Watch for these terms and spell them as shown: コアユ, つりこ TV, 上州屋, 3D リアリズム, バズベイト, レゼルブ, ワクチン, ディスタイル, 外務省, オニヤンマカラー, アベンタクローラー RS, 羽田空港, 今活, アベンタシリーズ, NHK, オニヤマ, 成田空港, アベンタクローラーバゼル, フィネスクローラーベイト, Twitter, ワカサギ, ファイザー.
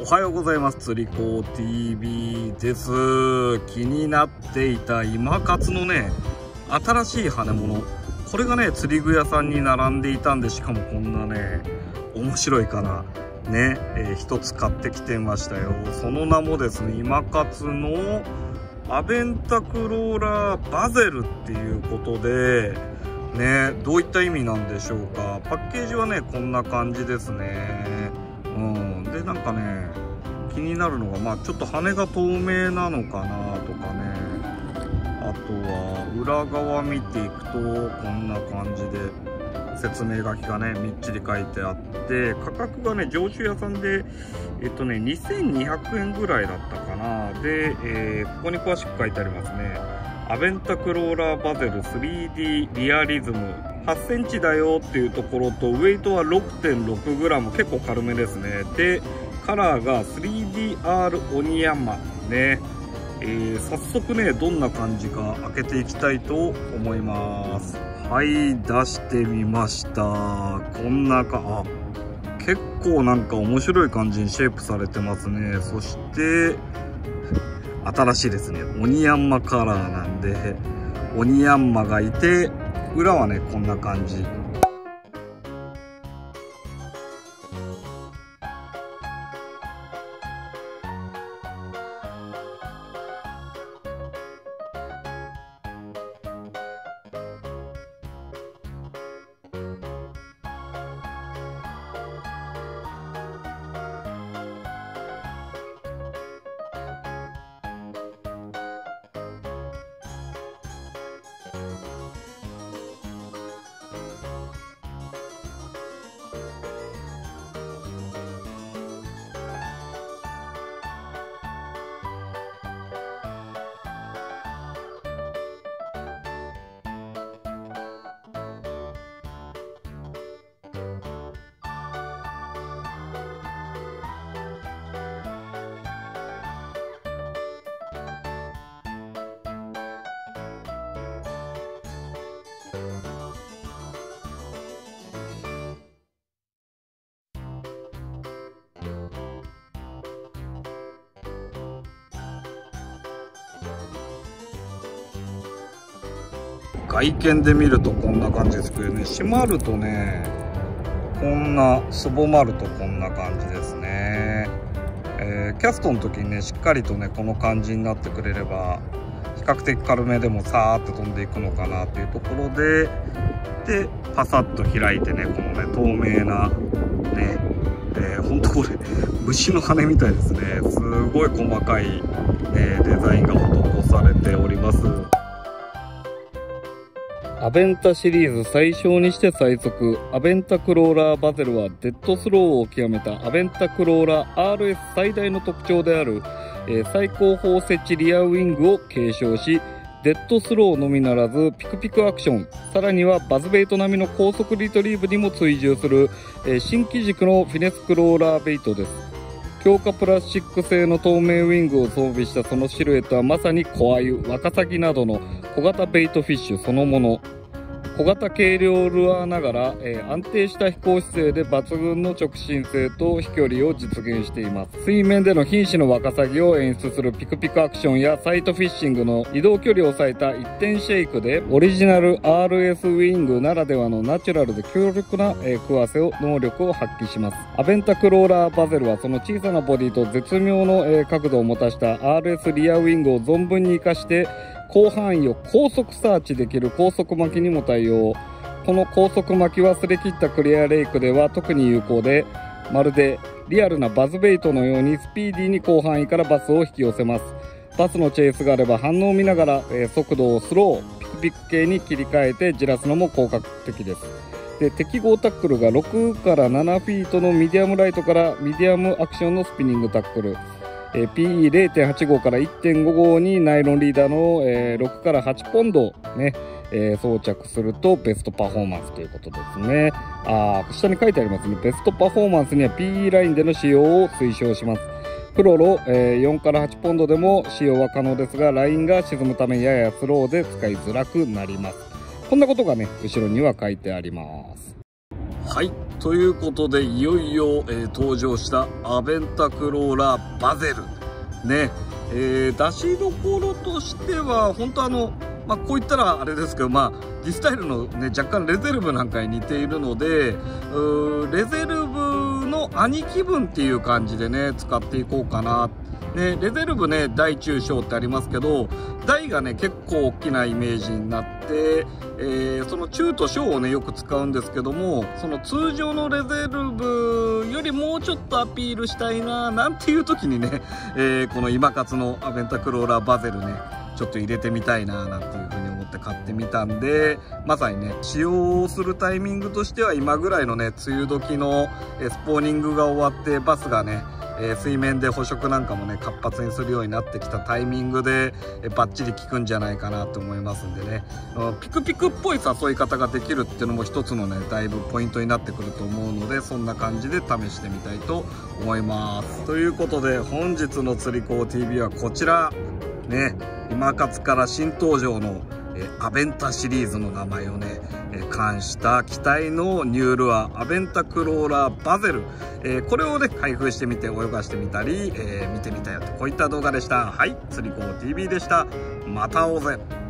おはようございます。つりこ TV です。気になっていた今活のね、新しい羽物、これがね釣り具屋さんに並んでいたんで、しかもこんなね面白いからね、一つ買ってきてましたよ。その名もですね、今活のアベンタクローラーバゼルっていうことでね、どういった意味なんでしょうか。パッケージはねこんな感じですね。でなんかね気になるのが、まあちょっと羽が透明なのかなとかね、あとは裏側見ていくとこんな感じで説明書きがねみっちり書いてあって、価格がね上州屋さんで2200円ぐらいだったかな。で、ここに詳しく書いてありますね。アベンタクローラーバゼル 3D リアリズム8センチだよっていうところと、ウェイトは 6.6g、 結構軽めですね。でカラーが 3DR オニヤマね、早速ねどんな感じか開けていきたいと思います。はい、出してみました。こんなか、あ、結構なんか面白い感じにシェイプされてますね。そして新しいですね、オニヤンマカラーなんで、オニヤンマがいて裏はねこんな感じ。外見で見るとこんな感じですけどね、閉まるとねこんな、すぼまるとこんな感じですね。キャストの時にねしっかりとねこの感じになってくれれば比較的軽めでもさーって飛んでいくのかなっていうところで、でパサッと開いてね、このね透明なね、ほんとこれ虫の羽みたいですね。すごい細かい、デザインが施されております。アベンタシリーズ最小にして最速、アベンタクローラーバゼルはデッドスローを極めたアベンタクローラー RS 最大の特徴である、最高峰設置リアウィングを継承し、デッドスローのみならずピクピクアクション、さらにはバズベイト並みの高速リトリーブにも追従する、新機軸のフィネスクローラーベイトです。強化プラスチック製の透明ウィングを装備したそのシルエットは、まさにコアユ、ワカサギなどの小型ベイトフィッシュそのもの。小型軽量ルアーながら、安定した飛行姿勢で抜群の直進性と飛距離を実現しています。水面での瀕死のワカサギを演出するピクピクアクションや、サイトフィッシングの移動距離を抑えた一点シェイクで、オリジナル RS ウィングならではのナチュラルで強力な、食わせを能力を発揮します。アベンタクローラーバゼルはその小さなボディと絶妙の、角度を持たした RS リアウィングを存分に活かして、広範囲を高速サーチできる高速巻きにも対応。この高速巻きは擦り切ったクリアレイクでは特に有効で、まるでリアルなバズベイトのようにスピーディーに広範囲からバスを引き寄せます。バスのチェイスがあれば反応を見ながら、速度をスロー、ピクピク系に切り替えてじらすのも効果的です。で適合タックルが6から7フィートのミディアムライトからミディアムアクションのスピニングタックル。PE0.85 から 1.55 にナイロンリーダーの、6から8ポンド、ね、装着するとベストパフォーマンスということですね。あ、下に書いてありますね。ベストパフォーマンスには PE ラインでの使用を推奨します。プロロ、4から8ポンドでも使用は可能ですが、ラインが沈むためややスローで使いづらくなります。こんなことがね後ろには書いてあります。はい、ということでいよいよ、登場したアヴェンタクローラバゼルね、出しどころとしては本当こう言ったらあれですけど、ディスタイルの、ね、若干レゼルブなんかに似ているので、レゼルブの兄貴分っていう感じでね使っていこうかな。ね、レゼルブね大中小ってありますけど、大がね結構大きなイメージになって、その中と小をねよく使うんですけども、その通常のレゼルブよりもうちょっとアピールしたいななんていう時にね、この今活のアヴェンタクローラバゼルねちょっと入れてみたいななんていう風に思って買ってみたんで、まさにね使用するタイミングとしては今ぐらいのね梅雨時のスポーニングが終わってバスがね水面で捕食なんかもね活発にするようになってきたタイミングでバッチリ効くんじゃないかなと思いますんでね、ピクピクっぽい誘い方ができるっていうのも一つのねだいぶポイントになってくると思うので、そんな感じで試してみたいと思います。ということで本日の釣り子 TV はこちらね、今活から新登場のアベンタシリーズの名前をね冠した機体のニュールアーアヴェンタクローラーバゼル、これをね開封してみて泳がしてみたり、見てみたよとこういった動画でした。はい、釣り子 TV でした。また会おうぜ。